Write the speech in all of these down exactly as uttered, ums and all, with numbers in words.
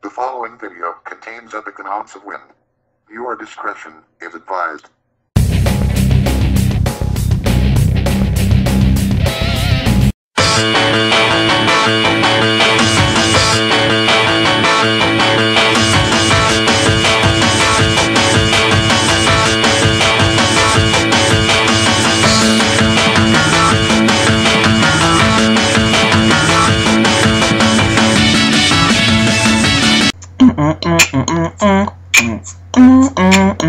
The following video contains epic amounts of wind. Your discretion is advised. Mm-hmm.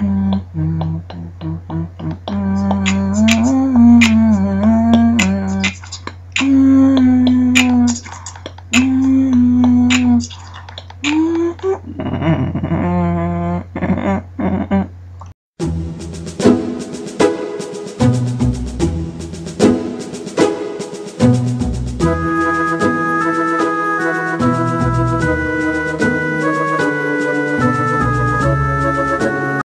uh,